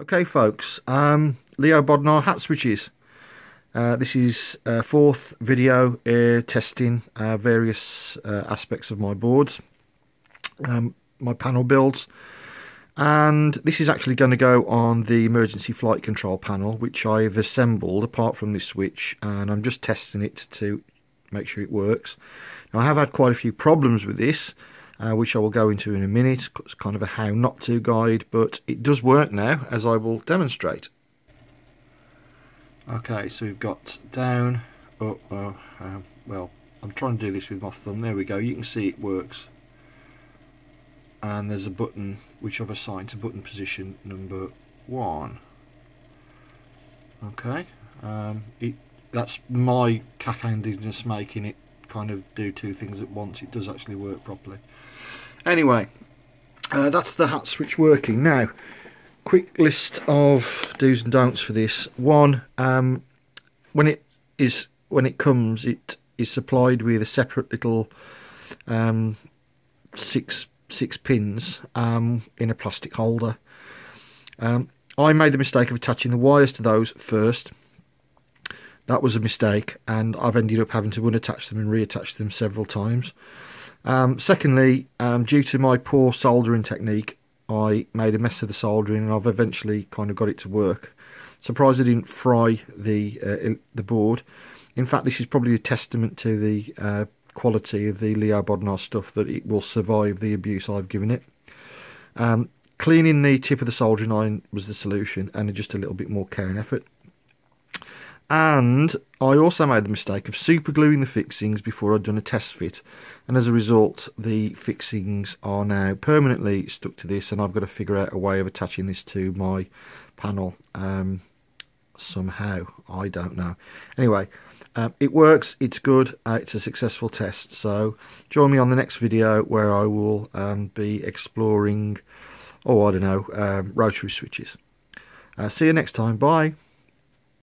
Okay folks, Leo Bodnar hat switches. This is fourth video testing various aspects of my boards, my panel builds, and this is actually going to go on the emergency flight control panel, which I've assembled apart from this switch, and I'm just testing it to make sure it works. Now, I have had quite a few problems with this, which I will go into in a minute. It's kind of a how not to guide, but it does work now, as I will demonstrate. Okay, so we've got down, up, well, I'm trying to do this with my thumb. There we go, you can see it works. And there's a button which I've assigned to button position number 1. Okay, that's my cack-handedness making it kind of do two things at once. It does actually work properly. Anyway, that's the hat switch working. Now, quick list of do's and don'ts for this. One, when it comes, it is supplied with a separate little six pins in a plastic holder. I made the mistake of attaching the wires to those first. That was a mistake, and I've ended up having to unattach them and reattach them several times. Secondly, due to my poor soldering technique, I made a mess of the soldering, and I've eventually kind of got it to work. Surprised I didn't fry the board. In fact, this is probably a testament to the quality of the Leo Bodnar stuff, that it will survive the abuse I've given it. Cleaning the tip of the soldering iron was the solution, and just a little bit more care and effort. And I also made the mistake of super gluing the fixings before I'd done a test fit, and as a result the fixings are now permanently stuck to this, and I've got to figure out a way of attaching this to my panel somehow. I don't know. Anyway, it works, it's good, it's a successful test, so join me on the next video where I will be exploring, oh I don't know, rotary switches. See you next time, bye.